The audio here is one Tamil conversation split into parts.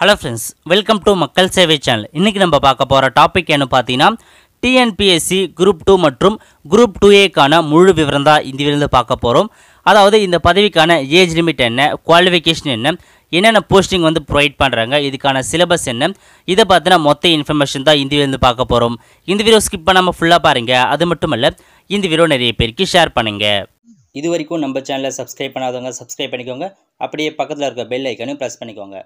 Hello friends, welcome to Makkal Sevai Channel. இன்னைக்கு நம்ம பார்க்க போற டாபிக் என்ன பாத்தீனா TNPSC group 2 மற்றும் group 2A கான முழு விவரம்தா இதிலிருந்து பார்க்க போறோம். அதாவது இந்த பதவிக்கான ஏஜ் லிமிட் என்ன, குவாலிஃபிகேஷன் என்ன, என்னென்ன போஸ்டிங் வந்து ப்ரொவைட் பண்றாங்க, இதுக்கான சிலபஸ் என்ன, இத பத்தின மொத்த இன்ஃபர்மேஷன் தான் இதிலிருந்து பார்க்க போறோம். இந்த வீடியோ ஸ்கிப் பண்ணாம ஃபுல்லா பாருங்க. அது மட்டுமல்ல இந்த வீடியோ நிறைய பேருக்கு ஷேர் பண்ணுங்க. இதுவரைக்கும் நம்ம சேனலை சப்ஸ்கிரைப் பண்ணாதவங்க சப்ஸ்கிரைப் பண்ணிக்கோங்க. அப்படியே பக்கத்துல இருக்க பெல் ஐகானையும் பிரஸ் பண்ணிக்கோங்க.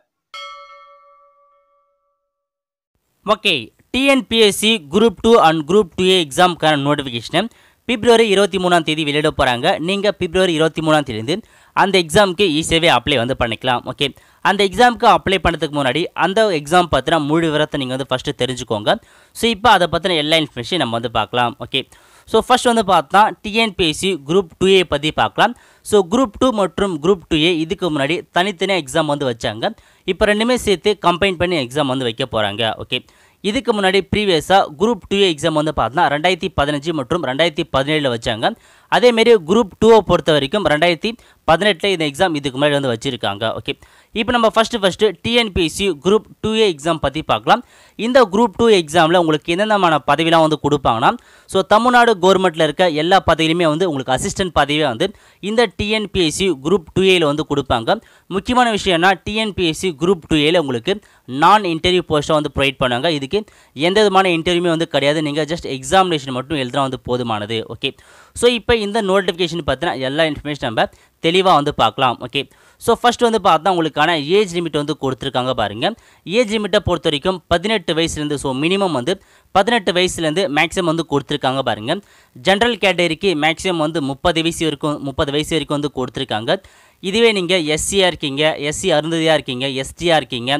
Okay, TNPSC Group 2 and Group 2A exam notification February 23 வெளியிட போறாங்க. நீங்க February 23 அந்த எக்ஸாம்க்கு ஈஸியாவே அப்ளை வந்து பண்ணிக்கலாம். ஓகே, அந்த எக்ஸாம்க்கு அப்ளை பண்ணதுக்கு முன்னாடி அந்த எக்ஸாம் பத்தின முழு விவரத்தை நீங்க வந்து ஃபர்ஸ்ட் தெரிஞ்சுக்கோங்க. சோ இப்போ அத பத்தின எல்லா இன்ஃபர்மேஷன் நம்ம வந்து பார்க்கலாம். ஓகே, சோ ஃபர்ஸ்ட் வந்து பார்த்தா TNPSC Group 2A பத்தி பார்க்கலாம். சோ Group 2 மற்றும் Group 2A இதுக்கு முன்னாடி தனித்தனியாக எக்ஸாம் வந்து வச்சாங்க. இப்போ ரெண்டுமே சேர்த்து கம்பைன் பண்ணி எக்ஸாம் வந்து வைக்க போறாங்க. ஓகே, இதுக்கு முன்னாடி ப்ரீவியஸா குரூப் 2A எக்ஸாம் வந்து பார்த்தா 2015 மற்றும் 2017 வச்சாங்க. அதே மாதிரி குரூப் 2 பொறுத்த வரைக்கும் 2018 இந்த எக்ஸாம் இதுக்கு முன்னாடி வந்து வச்சிருக்காங்க. ஓகே, இப்போ நம்ம first TNPSC group 2A exam பத்தி பார்க்கலாம். இந்த குரூப் 2 எக்ஸாம்ல உங்களுக்கு என்னென்ன பதவிலாம் வந்து கொடுப்பாங்கன்னா, ஸோ தமிழ்நாடு கவர்மெண்ட்ல இருக்க எல்லா பதவியிலுமே வந்து உங்களுக்கு அசிஸ்டன்ட் பதவியே வந்து இந்த TNPSC குரூப் 2Aல வந்து கொடுப்பாங்க. முக்கியமான விஷயம்னா TNPSC குரூப் 2Aல உங்களுக்கு நான் இன்டர்வியூ போஸ்ட்டாக வந்து ப்ரொவைட் பண்ணுவாங்க. இதுக்கு எந்த விதமான இன்டர்வியூமே வந்து கிடையாது. நீங்கள் ஜஸ்ட் எக்ஸாமினேஷன் மட்டும் எழுதுனா வந்து போதுமானது. ஓகே, ஸோ இப்போ இந்த நோட்டிஃபிகேஷன் பற்றின எல்லா இன்ஃபர்மேஷன் நம்ம தெளிவாக வந்து பார்க்கலாம். ஓகே, ஸோ ஃபர்ஸ்ட் வந்து பார்த்தா உங்களுக்கான ஏஜ் லிமிட் வந்து கொடுத்துருக்காங்க பாருங்க. ஏஜ் லிமிட்டை பொறுத்த வரைக்கும் 18 வயசுலேருந்து, ஸோ மினிமம் வந்து 18 வயசுலேருந்து மேக்ஸிமம் வந்து கொடுத்துருக்காங்க பாருங்க. ஜென்ரல் கேட்டகரிக்கு மேக்ஸிமம் வந்து 30 வயசு வரைக்கும் 30 வயசு வரைக்கும் வந்து கொடுத்துருக்காங்க. இதுவே நீங்கள் எஸ்சியாக இருக்கீங்க, எஸ்சி அருந்ததியாக இருக்கீங்க, எஸ்டியாக இருக்கீங்க,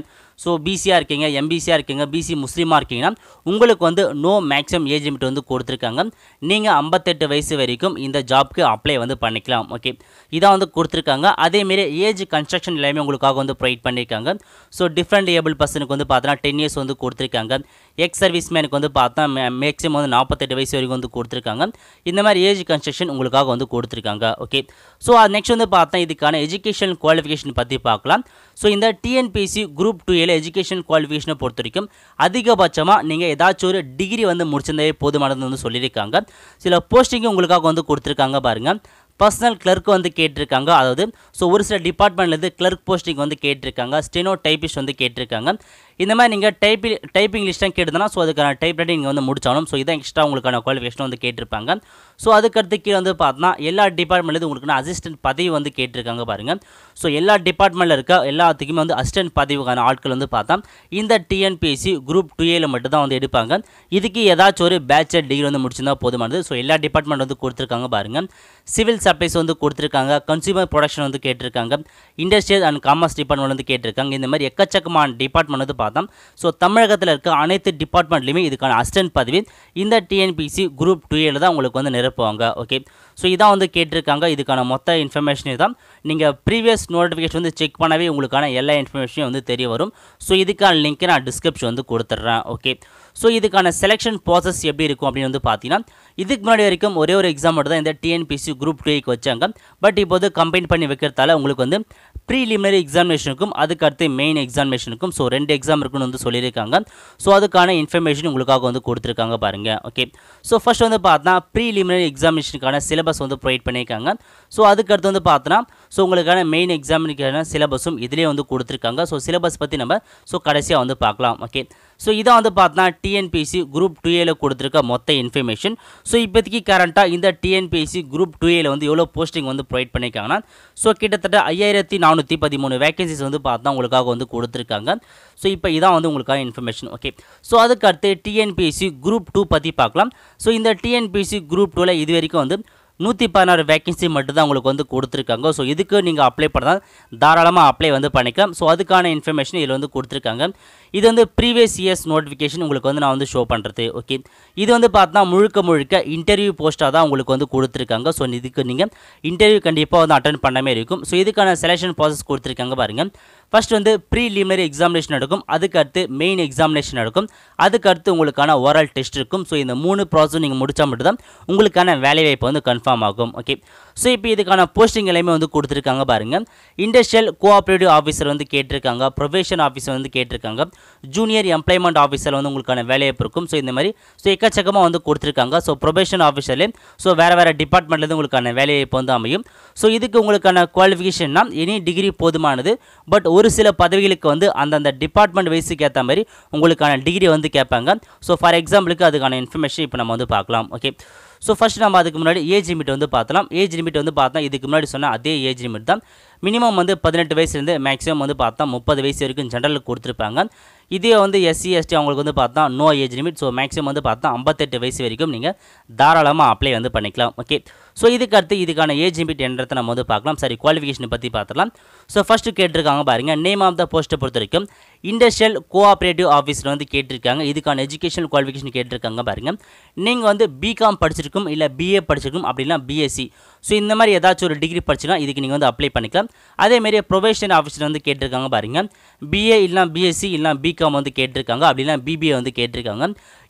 ஸோ பிசியாக இருக்கீங்க, எம்பிசியாக இருக்கீங்க, பிசி முஸ்லீமாக இருக்கீங்கன்னா உங்களுக்கு வந்து நோ மேக்ஸிமம் ஏஜ் லிமிட் வந்து கொடுத்துருக்காங்க. நீங்கள் 58 வயசு வரைக்கும் இந்த ஜாப்க்கு அப்ளை வந்து பண்ணிக்கலாம். ஓகே, இதான் வந்து கொடுத்துருக்காங்க. அதேமாரி ஏஜ் கன்ஸ்ட்ரக்ஷன் எல்லாமே உங்களுக்காக வந்து ப்ரொவைட் பண்ணியிருக்காங்க. ஸோ டிஃப்ரெண்ட் ஏபிள் பர்சனுக்கு வந்து பார்த்தோன்னா 10 இயர்ஸ் வந்து கொடுத்துருக்காங்க. எக்ஸ் சர்வீஸ் மேனுக்கு வந்து பார்த்தா மேக்ஸிமம் வந்து 48 வயசு வரைக்கும் வந்து கொடுத்துருக்காங்க. இந்த மாதிரி ஏஜ் கன்ஸ்ட்ரக்ஷன் உங்களுக்காக வந்து கொடுத்துருக்காங்க. ஓகே, ஸோ நெக்ஸ்ட் வந்து பார்த்தா இதுக்கான எஜுகேஷன் குவாலிஃபிகேஷன் பற்றி பார்க்கலாம். ஸோ இந்த TNPSC குரூப் 2A எஜுகேஷன் குவாலிஃபிகேஷனை பொறுத்த வரைக்கும் அதிகபட்சமாக நீங்கள் ஏதாச்சும் ஒரு டிகிரி வந்து முடிச்சிருந்தே போதுமானது வந்து சொல்லியிருக்காங்க. சில போஸ்டிங்கும் உங்களுக்காக வந்து கொடுத்துருக்காங்க பாருங்க. பர்சனல் கிளர்க்கு வந்து கேட்டிருக்காங்க. அதாவது ஸோ ஒரு சில டிபார்ட்மெண்ட்லேருந்து கிளர்க் போஸ்டிங் வந்து கேட்டிருக்காங்க. ஸ்டெனோ டைப்பிஸ்ட் வந்து கேட்டிருக்காங்க. இந்த மாதிரி நீங்கள் டைப்பிங் லிஸ்ட்டாக கேட்டுதுன்னா, ஸோ அதுக்கான டைப்ரைட்டிங் நீங்கள் வந்து முடிச்சாலும், ஸோ இதான் எக்ஸ்ட்ரா உங்களுக்கான குவாலிஃபிகேஷன் வந்து கேட்டிருப்பாங்க. ஸோ அதுக்கடுத்து கீழே வந்து பார்த்தா எல்லா டிபார்ட்மெண்ட்லேருந்து உங்களுக்கான அசிஸ்டன்ட் பதவி வந்து கேட்டிருக்காங்க பாருங்கள். ஸோ எல்லா டிபார்ட்மெண்ட்டில் இருக்க எல்லாத்துக்குமே வந்து அசிஸ்டன்ட் பதவிக்கான ஆட்கள் வந்து பார்த்தா இந்த TNPSC குரூப் 2Aல மட்டும் தான் வந்து எடுப்பாங்க. இதுக்கு ஏதாச்சும் ஒரு பேச்சுலர் டிகிரி வந்து முடிச்சிருந்தா போதுமானது. ஸோ எல்லா டிபார்ட்மெண்ட் வந்து கொடுத்துருக்காங்க பாருங்கள். சிவில் சப்ளைஸ் வந்து கொடுத்துருக்காங்க, கன்சியூமர் ப்ரொடக்ஷன் வந்து கேட்டிருக்காங்க, இண்டஸ்ட்ரியல் அண்ட் காமர்ஸ் டிபார்ட்மெண்ட் வந்து கேட்டிருக்காங்க. இந்த மாதிரி எக்கச்சக்கமான டிபார்ட்மெண்ட் வந்து பார்த்தோம். ஸோ தமிழகத்தில் இருக்க அனைத்து டிபார்ட்மெண்ட்லையுமே இதுக்கான அசிஸ்டன்ட் பதவி இந்த TNPSC குரூப் 2Aல தான் உங்களுக்கு வந்து நிரப்புவாங்க. ஓகே, ஸோ இதான் வந்து கேட்டிருக்காங்க. இதுக்கான மொத்த இன்ஃபர்மேஷன் தான். நீங்கள் ப்ரீவியஸ் நோட்டிஃபிகேஷன் வந்து செக் பண்ணவே உங்களுக்கான எல்லா இன்ஃபர்மேஷனும் வந்து தெரிய வரும். ஸோ இதுக்கான லிங்க்கை நான் டிஸ்கிரிப்ஷன் வந்து கொடுத்துட்றேன். ஓகே, ஸோ இதுக்கான செலெக்ஷன் ப்ராசஸ் எப்படி இருக்கும் அப்படின்னு வந்து பார்த்தீங்கன்னா, இதுக்கு முன்னாடி வரைக்கும் ஒரே ஒரு எக்ஸாம் மட்டும் தான் இந்த TNPSC குரூப் 2Aக்கு வச்சாங்க. பட் இப்போது கம்பைன் பண்ணி வைக்கிறதால உங்களுக்கு வந்து ப்ரீலிமினரி எக்ஸாமினேஷனுக்கும் அதுக்கடுத்து மெயின் எக்ஸாமினேஷனுக்கும், ஸோ 2 எக்ஸாம் இருக்குன்னு வந்து சொல்லியிருக்காங்க. ஸோ அதுக்கான இன்ஃபர்மேஷன் உங்களுக்காக வந்து கொடுத்துருக்காங்க பாருங்கள். ஓகே, ஸோ ஃபர்ஸ்ட் வந்து பார்த்தா ப்ரீலிமினரி எக்ஸாமினேஷனுக்கான சிலபஸ் வந்து ப்ரொவைட் பண்ணியிருக்காங்க. ஸோ அதுக்கடுத்து வந்து பார்த்தோன்னா, ஸோ உங்களுக்கான மெயின் எக்ஸாமினேஷனுக்கான சிலபஸும் இதிலே வந்து கொடுத்துருக்காங்க. ஸோ சிலபஸ் பற்றி நம்ம கடைசியாக வந்து பார்க்கலாம். ஓகே, ஸோ இதான் வந்து பார்த்தா TNPSC குரூப் 2Aல கொடுத்துருக்க மொத்த இன்ஃபர்மேஷன். ஸோ இப்போதைக்கு கரண்ட்டாக இந்த TNPSC குரூப் 2Aல வந்து எவ்வளோ போஸ்டிங் வந்து ப்ரொவைட் பண்ணியிருக்காங்கன்னா, ஸோ கிட்டத்தட்ட 5413 வேகன்சிஸ் வந்து பார்த்தா உங்களுக்காக வந்து கொடுத்துருக்காங்க. ஸோ இப்போ இதான் வந்து உங்களுக்கான இன்ஃபர்மேஷன். ஓகே, ஸோ அதுக்கடுத்து TNPSC குரூப் 2 பற்றி பார்க்கலாம். ஸோ இந்த TNPSC குரூப் 2ல இது வரைக்கும் வந்து 116 வேகன்சி மட்டும்தான் உங்களுக்கு வந்து கொடுத்துருக்காங்க. ஸோ இதுக்கு நீங்கள் அப்ளை பண்ணால் தாராளமாக அப்ளை வந்து பண்ணிக்கலாம். ஸோ அதுக்கான இன்ஃபர்மேஷன் இதில் வந்து கொடுத்துருக்காங்க. இது வந்து ப்ரீவியஸ் இயர்ஸ் நோட்டிஃபிகேஷன் உங்களுக்கு வந்து நான் வந்து ஷோ பண்ணுறது. ஓகே, இது வந்து பார்த்தா முழுக்க இன்டர்வியூ போஸ்ட்டாக தான் உங்களுக்கு வந்து கொடுத்துருக்காங்க. ஸோ இதுக்கு நீங்கள் இன்டர்வியூ கண்டிப்பாக வந்து அட்டன் பண்ணாமே இருக்கும். ஸோ இதுக்கான செலெக்ஷன் ப்ராசஸ் கொடுத்துருக்காங்க பாருங்கள். ஃபர்ஸ்ட் வந்து ப்ரீலிமினரி எக்ஸாமினேஷன் நடக்கும், அதுக்கடுத்து மெயின் எக்ஸாமினேஷன் நடக்கும், அதுக்கடுத்து உங்களுக்கான ஓரல் டெஸ்ட் இருக்கும். ஸோ இந்த 3 ப்ராசஸும் நீங்கள் முடித்தா மட்டும்தான் உங்களுக்கான வேலை வாய்ப்பு வந்து கன்ஃபார்ம் ஆகும். ஓகே, So, இப்போ இதுக்கான போஸ்டிங் எல்லாமே வந்து கொடுத்திருக்காங்க பாருங்க இண்டஸ்ட்ரியல் கோஆபரேட்டிவ் ஆபீசர் வந்து கேட்டிருக்காங்க ப்ரொவிஷன் ஆபீசர் வந்து கேட்டிருக்காங்க ஜூனியர் எம்ப்ளாய்மென்ட் ஆபீசர் வந்து உங்களுக்கான வேலையப்பு இருக்கும் சோ இந்த மாதிரி சோ எக்கச்சக்கமா வந்து கொடுத்திருக்காங்க சோ ப்ரொவிஷன் ஆபீசர்ல சோ வேற டிபார்ட்மென்ட்ல இருந்து உங்களுக்கான வேலையப்பு வந்து அமையும் சோ இதுக்கு உங்களுக்கான குவாலிஃபிகேஷன்னா எனி டிகிரி போதுமானது பட் ஒரு சில பதவிகளுக்கு வந்து அந்த டிபார்ட்மென்ட் வைஸ்க்கு ஏத்த மாதிரி உங்களுக்கான டிகிரி வந்து கேட்பாங்க சோ ஃபார் எக்ஸாம்பிளுக்கு அதுக்கான இன்ஃபர்மேஷன் இப்போ நம்ம வந்து பார்க்கலாம் ஓகே So first நம்ம அதுக்கு முன்னாடி ஏஜ் லிமிட் வந்து பார்த்தலாம் ஏஜ் லிமிட் வந்து பார்த்தா இதுக்கு முன்னாடி சொன்ன அதே ஏஜ் லிமிட் தான் மினிமம் வந்து 18 வயசுல இருந்து மேக்ஸिमम வந்து பார்த்தா 30 வயசு வரைக்கும் ஜெனரலுக்கு கொடுத்திருப்பாங்க இதே வந்து எஸ்சி எஸ்டி அவங்களுக்கு வந்து பார்த்தா no age limit so maximum வந்து பார்த்தா 58 வயசு வரைக்கும் நீங்க தாராளமா அப்ளை வந்து பண்ணிக்கலாம் ஓகே சோ இதுக்கு அடுத்து இதுக்கான ஏஜ் லிமிட் என்னன்றத நம்ம வந்து பார்க்கலாம் சரி குவாலிஃபிகேஷன் பத்தி பார்த்தலாம் சோ ஃபர்ஸ்ட் கேட்டிருக்காங்க பாருங்க நேம் ஆஃப் தி போஸ்ட் பொறுத்தவரைக்கும் இண்டஸ்ட்ரியல் கோஆபரேட்டிவ் ஆபீசர் வந்து கேட்டிருக்காங்க இதுக்கான எஜுகேஷனல் குவாலிஃபிகேஷன் கேட்டிருக்காங்க பாருங்க நீங்க வந்து பிகாம் படிச்சிருக்கும் இல்ல BA படிச்சிருக்கும் அப்படினா BSc சோ இந்த மாதிரி ஏதாச்சும் ஒரு டிகிரி படிச்சினா இதுக்கு நீங்க வந்து அப்ளை பண்ணிக்கலாம் அதே மாதிரி ப்ரொவிஷன் ஆபீசர் வந்து கேட்டிருக்காங்க பாருங்க BA இல்ல BSc இல்ல BCom வந்து கேட்டிருக்காங்க அப்படினா BBA வந்து கேட்டிருக்காங்க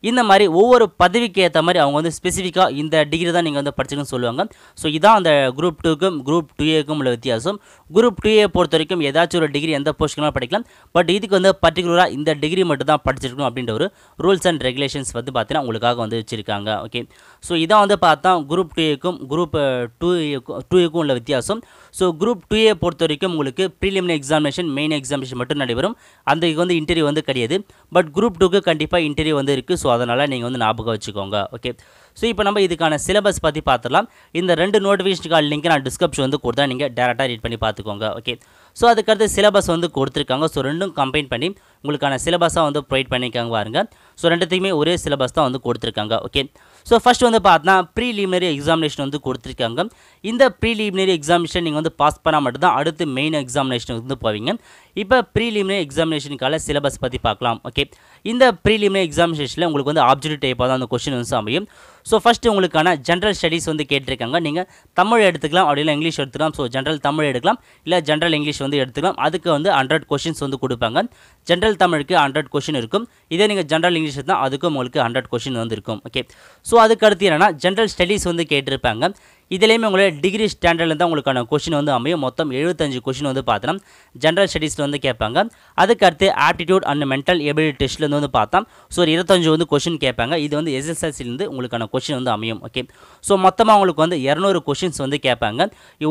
இந்த மாதிரி ஒவ்வொரு பதவிக்கு ஏத்த மாதிரி அவங்க வந்து ஸ்பெசிஃபிக்கா இந்த டிகிரி தான் நீங்க வந்து படிச்சிருக்கணும் சொல்லுவாங்க சோ இதான் அந்த குரூப் 2 க்கும் குரூப் 2A க்கும் உள்ள வித்தியாசம் குரூப் 2A பொறுத்தவரைக்கும் ஏதாச்சும் ஒரு டிகிரி எந்த போஸ்ட்க்குனா படிக்கலாம் பட் இதுக்கு வந்து பர்టిక్యులரா இந்த டிகிரி மட்டும் தான் படிச்சிருக்கணும் அப்படிங்கற ஒரு ரூல்ஸ் அண்ட் ரெகுலேஷன்ஸ் வந்து பாத்தீனா உங்களுக்காக வந்து வச்சிருக்காங்க ஓகே சோ இதான் வந்து பார்த்தா குரூப் 2A க்கும் குரூப் 2A க்கும் உள்ள வித்தியாசம் சோ குரூப் 2A பொறுத்தவரைக்கும் உங்களுக்கு preliminary examination main examination மட்டும் நடைபெறும் அந்த இதுக்கு வந்து இன்டர்வியூ வந்து கிடையாது பட் குரூப் 2 க்கு கண்டிப்பா இன்டர்வியூ வந்து இருக்கு சோ அதனால நீங்க வந்து ஞாபகம் வச்சுக்கோங்க ஓகே சோ இப்போ நம்ம இதுக்கான சிலபஸ் பத்தி பார்த்தறலாம் இந்த ரெண்டு நோட்டிஃபிகேஷன் கால் லிங்க் நான் டிஸ்கிரிப்ஷன் வந்து கொடுத்தா நீங்க டைரக்டா ரீட் பண்ணி பாத்துக்கோங்க ஓகே சோ அதுக்கு அடுத்து சிலபஸ் வந்து கொடுத்திருக்காங்க சோ ரெண்டும் கம்பைன் பண்ணி உங்களுக்கான சிலபஸா வந்து ப்ரொவைட் பண்ணிருக்காங்க பாருங்க சோ ரெண்டுத்துக்குமே ஒரே சிலபஸ் தான் வந்து கொடுத்திருக்காங்க ஓகே சோ ஃபர்ஸ்ட் வந்து பார்த்தா preliminary examination வந்து கொடுத்திருக்காங்க இந்த preliminary examination நீங்க வந்து பாஸ் பண்ணா மட்டும் தான் அடுத்து main examination வந்து போவீங்க இப்போ preliminary examination கால சிலபஸ் பத்தி பார்க்கலாம் ஓகே இந்த preliminary examinationல உங்களுக்கு வந்து ஆப்ஜெக்டிவ் டைப்பா தான் அந்த क्वेश्चन வந்து அமையும் சோ ஃபர்ஸ்ட் உங்களுக்கான ஜெனரல் ஸ்டடீஸ் வந்து கேட்டிருக்காங்க நீங்க தமிழ் எடுத்துக்கலாம் அப்படியில இங்கிலீஷ் எடுத்துக்கலாம் சோ ஜெனரல் தமிழ் எடுக்கலாம் இல்ல ஜெனரல் இங்கிலீஷ் வந்து எடுத்துக்கலாம் அதுக்கு வந்து 100 क्वेश्चंस வந்து கொடுப்பாங்க ஜெனரல் தமிழுக்கு 100 क्वेश्चन இருக்கும் இதே நீங்க ஜெனரல் இங்கிலீஷ் எடுத்தா அதுக்கு உங்களுக்கு 100 क्वेश्चन வந்து இருக்கும் ஓகே சோ அதுக்கு அடுத்து என்னன்னா ஜெனரல் ஸ்டடீஸ் வந்து கேட்டிருப்பாங்க இதலமே உங்களுக்கு டிகிரி ஸ்டாண்டர்ட்ல தான் உங்களுக்கான क्वेश्चन வந்து அமையும் மொத்தம் 75 क्वेश्चन வந்து பார்த்தா ஜெனரல் ஸ்டடீஸ்ல வந்து கேட்பாங்க அதுக்கு அடுத்து ஆப்டிட்யூட் அண்ட் மெண்டல் எபிலிட்டி டெஸ்ட்ல வந்து பார்த்தா சோ 25 வந்து क्वेश्चन கேட்பாங்க இது வந்து SSLC ல இருந்து உங்களுக்கான क्वेश्चन வந்து அமையும் ஓகே சோ மொத்தமா உங்களுக்கு வந்து 200 क्वेश्चंस வந்து கேட்பாங்க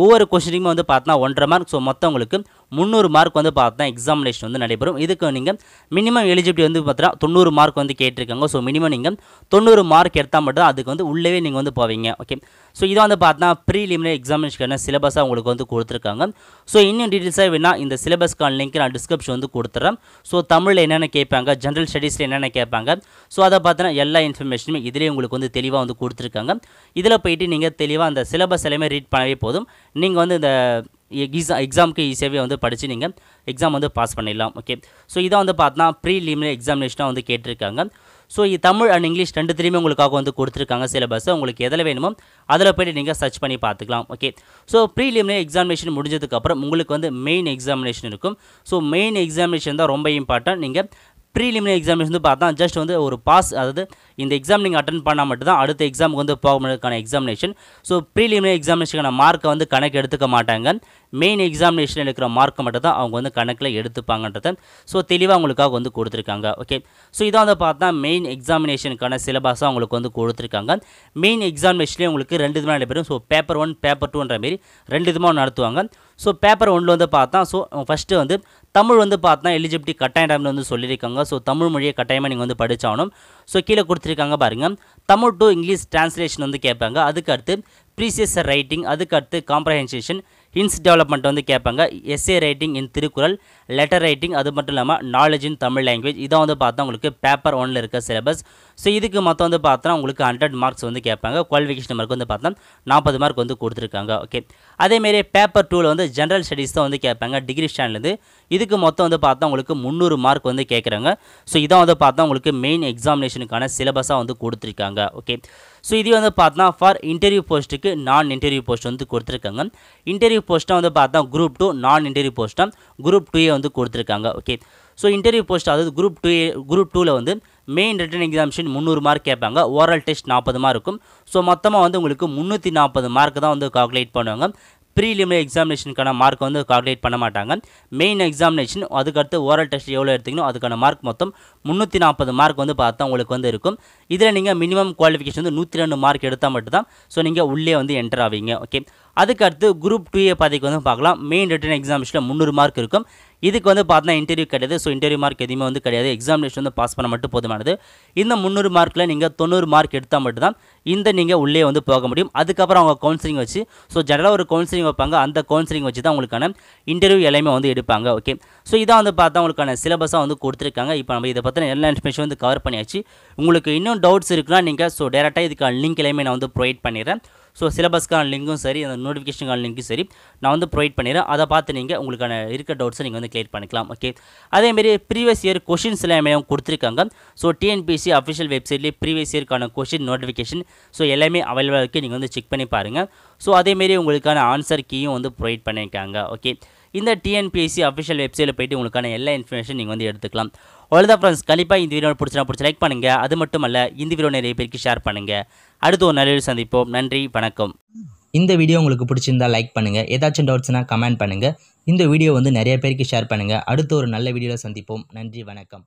ஒவ்வொரு क्वेश्चनக்கும் வந்து பார்த்தா 1.5 மார்க் சோ மொத்தம் உங்களுக்கு 300 மார்க் வந்து பார்த்தா எக்ஸாமினேஷன் வந்து நடைபெறும் இதுக்கு நீங்க மினிமம் எலிஜிபிலிட்டி வந்து பார்த்தா 90 மார்க் வந்து கேட்டிருக்காங்க சோ மினிமம் நீங்க 90 மார்க் எடுத்தா மட்டும் அதுக்கு வந்து உள்ளவே நீங்க வந்து போவீங்க ஓகே சோ இது வந்து பார்த்தா preliminary examination சிலபஸா உங்களுக்கு வந்து கொடுத்திருக்காங்க சோ இன்னும் டீடைல்ஸா வேணா இந்த சிலபஸ் கான் லிங்க் நான் டிஸ்கிரிப்ஷன் வந்து கொடுத்துறேன் சோ தமிழ்ல என்னென்ன கேட்பாங்க ஜெனரல் ஸ்டடீஸ்ல என்னென்ன கேட்பாங்க சோ அத பார்த்தா எல்லா இன்ஃபர்மேஷனும் இதிலே உங்களுக்கு வந்து தெளிவா வந்து கொடுத்திருக்காங்க இதல போய்ட்டு நீங்க தெளிவா அந்த சிலபஸ் எல்லாமே ரீட் பண்ணவே போதும் நீங்க வந்து இந்த எக்ஸாம்க்கு ஈஸியாவே வந்து படிச்சு நீங்க எக்ஸாம் வந்து பாஸ் பண்ணிடலாம் ஓகே சோ இத வந்து பார்த்தா preliminary examination வந்து கேட்டிருக்காங்க சோ இது தமிழ் அண்ட் இங்கிலீஷ் ரெண்டு தெரியுமே உங்களுக்காக வந்து கொடுத்திருக்காங்க சிலபஸ் உங்களுக்கு எதல வேணுமோ அதல போய் நீங்க சர்ச் பண்ணி பார்த்துக்கலாம் ஓகே சோ preliminary examination முடிஞ்சதுக்கு அப்புறம் உங்களுக்கு வந்து main examination இருக்கும் சோ main examination தான் ரொம்ப இம்பார்ட்டன்ட் நீங்க preliminary examination வந்து பார்த்தா just வந்து ஒரு பாஸ் அதாவது இந்த எக்ஸாம் நீங்க அட்டெண்ட் பண்ணா மட்டும் தான் அடுத்த எக்ஸாம்க்கு வந்து போகறதுக்கான எக்ஸாமினேஷன் சோ preliminary examinationக்கான மார்க்க வந்து கணக்கு எடுத்துக்க மாட்டாங்க மெயின் எக்ஸாமினேஷன்ல எடுக்கிற மார்க்க மட்டும் தான் அவங்க வந்து கணக்குல எடுத்துப்பாங்கன்றத சோ தெளிவா உங்களுக்காக வந்து கொடுத்திருக்காங்க ஓகே சோ இத வந்து பார்த்தா மெயின் எக்ஸாமினேஷன்க்கான சிலபஸா உங்களுக்கு வந்து கொடுத்திருக்காங்க மெயின் எக்ஸாமினேஷன்ல உங்களுக்கு ரெண்டு விதமா நடைபெறும் சோ பேப்பர் 1 பேப்பர் 2ன்ற மாதிரி ரெண்டு விதமா நடத்துவாங்க சோ பேப்பர் 1ல வந்து பார்த்தா சோ ஃபர்ஸ்ட் வந்து தமிழ் வந்து பார்த்தா எலிஜிபிலிட்டி கட்டாயம் டைம்ல வந்து சொல்லிருக்காங்க சோ தமிழ் மொழியை கட்டாயமா நீங்க வந்து படிச்சாகணும் சோ கீழ கொடுத்திருக்காங்க பாருங்க தமிழ் டு இங்கிலீஷ் டிரான்ஸ்லேஷன் வந்து கேட்பாங்க அதுக்கு அடுத்து ப்ரீசியஸ் ரைட்டிங் அதுக்கு அடுத்து காம்ப்ரஹென்ஷன் ஹின்ஸ் டெவலப்மெண்ட் வந்து கேட்பாங்க essay writing in Thirukkural letter writing அது மட்டும் இல்லாமல் நாலேஜ் இன் தமிழ் லாங்குவேஜ் இதான் வந்து பார்த்தா உங்களுக்கு பேப்பர் 1ல இருக்க சிலபஸ் ஸோ இதுக்கு மொத்தம் வந்து பார்த்தா உங்களுக்கு 100 மார்க்ஸ் வந்து கேட்பாங்க குவாலிஃபிகேஷன் மார்க் வந்து பார்த்தா 40 மார்க் வந்து கொடுத்திருக்காங்க ஓகே அதேமாரி பேப்பர் 2ல வந்து ஜெனரல் ஸ்டடீஸ் தான் வந்து கேட்பாங்க டிகிரி ஸ்டாண்ட்லேருந்து இதுக்கு மொத்தம் வந்து பார்த்தா உங்களுக்கு 300 மார்க் வந்து கேட்குறாங்க ஸோ இதான் வந்து பார்த்தா உங்களுக்கு மெயின் எக்ஸாமினேஷனுக்கான சிலபஸாக வந்து கொடுத்துருக்காங்க ஓகே சோ இது வந்து பார்த்தா ஃபார் இன்டர்வியூ போஸ்ட்க்கு நான் இன்டர்வியூ போஸ்ட் வந்து கொடுத்திருக்காங்க இன்டர்வியூ போஸ்ட் வந்து பார்த்தா குரூப் 2 நான் இன்டர்வியூ போஸ்ட் குரூப் 2 வந்து கொடுத்திருக்காங்க okay So interview post adhu group 2 la vandu main written examination 300 mark kepaanga oral test 40 mark irukum so மொத்தமா வந்து உங்களுக்கு 340 mark தான் வந்து calculate பண்ணுவாங்க preliminary examination கான mark வந்து calculate பண்ண மாட்டாங்க main examination அதுக்கு அடுத்து oral test எவ்வளவு எடுத்தீங்களோ அதுக்கான mark மொத்தம் 340 mark வந்து பார்த்தா உங்களுக்கு வந்து இருக்கும் இதுல நீங்க minimum qualification வந்து 102 mark எடுத்தா மட்டும் தான் சோ நீங்க உள்ளே வந்து என்டர் ஆவீங்க ஓகே அதுக்கு அடுத்து group 2A பாதிக்கு வந்து பார்க்கலாம் main written examinationல 300 mark இருக்கும் இதுக்கு வந்து பார்த்தா இன்டர்வியூ கிடையாது சோ இன்டர்வியூ மார்க் எதுமே வந்து கிடையாது எக்ஸாமினேஷன் வந்து பாஸ் பண்ண மட்டும் போதுமானது இந்த 300 மார்க்ல நீங்க 90 மார்க் எடுத்தா மட்டும் தான் இந்த நீங்க உள்ளே வந்து போக முடியும் அதுக்கு அப்புறம் அவங்க கவுன்சிலிங் வச்சு சோ ஜெனரலா ஒரு கவுன்சிலிங் வைப்பாங்க அந்த கவுன்சிலிங் வச்சு தான் உங்களுக்கான இன்டர்வியூ எல்லாமே வந்து எடுப்பாங்க ஓகே சோ இத வந்து பார்த்தா உங்களுக்கான சிலபஸா வந்து கொடுத்திருக்காங்க இப்போ நம்ம இத பத்தின எல்லா இன்ஃபர்மேஷன் வந்து கவர் பண்ணியாச்சு உங்களுக்கு இன்னும் டவுட்ஸ் இருக்குனா நீங்க சோ டைரக்ட்டா இதுக்கான லிங்க் எல்லாமே நான் வந்து ப்ரொவைட் பண்ணிறேன் So, syllabus link is seri and notification link is seri. Now on the provide panera, other path ninga Ulkana doubts and the clear paniclam. Okay. Other may previous year questions lame Kurtrikangam. So TNPSC official website previous year kana question notification. So LMA available king on the check penny paranga. So other may Ulkana answer key on the provide panicanga. Okay. In the TNPSC official website page Ulkana L information on the clump. All the friends Kalipa in the video puts like pananga, other matamala in the video share pananga. அடுத்து ஒரு நல்ல சந்திப்போம் நன்றி வணக்கம் இந்த வீடியோ உங்களுக்கு பிடிச்சிருந்தா லைக் பண்ணுங்க ஏதாச்சும் டவுட்ஸ்னா கமெண்ட் பண்ணுங்க இந்த வீடியோ வந்து நிறைய பேருக்கு ஷேர் பண்ணுங்க அடுத்து ஒரு நல்ல வீடியோல சந்திப்போம் நன்றி வணக்கம்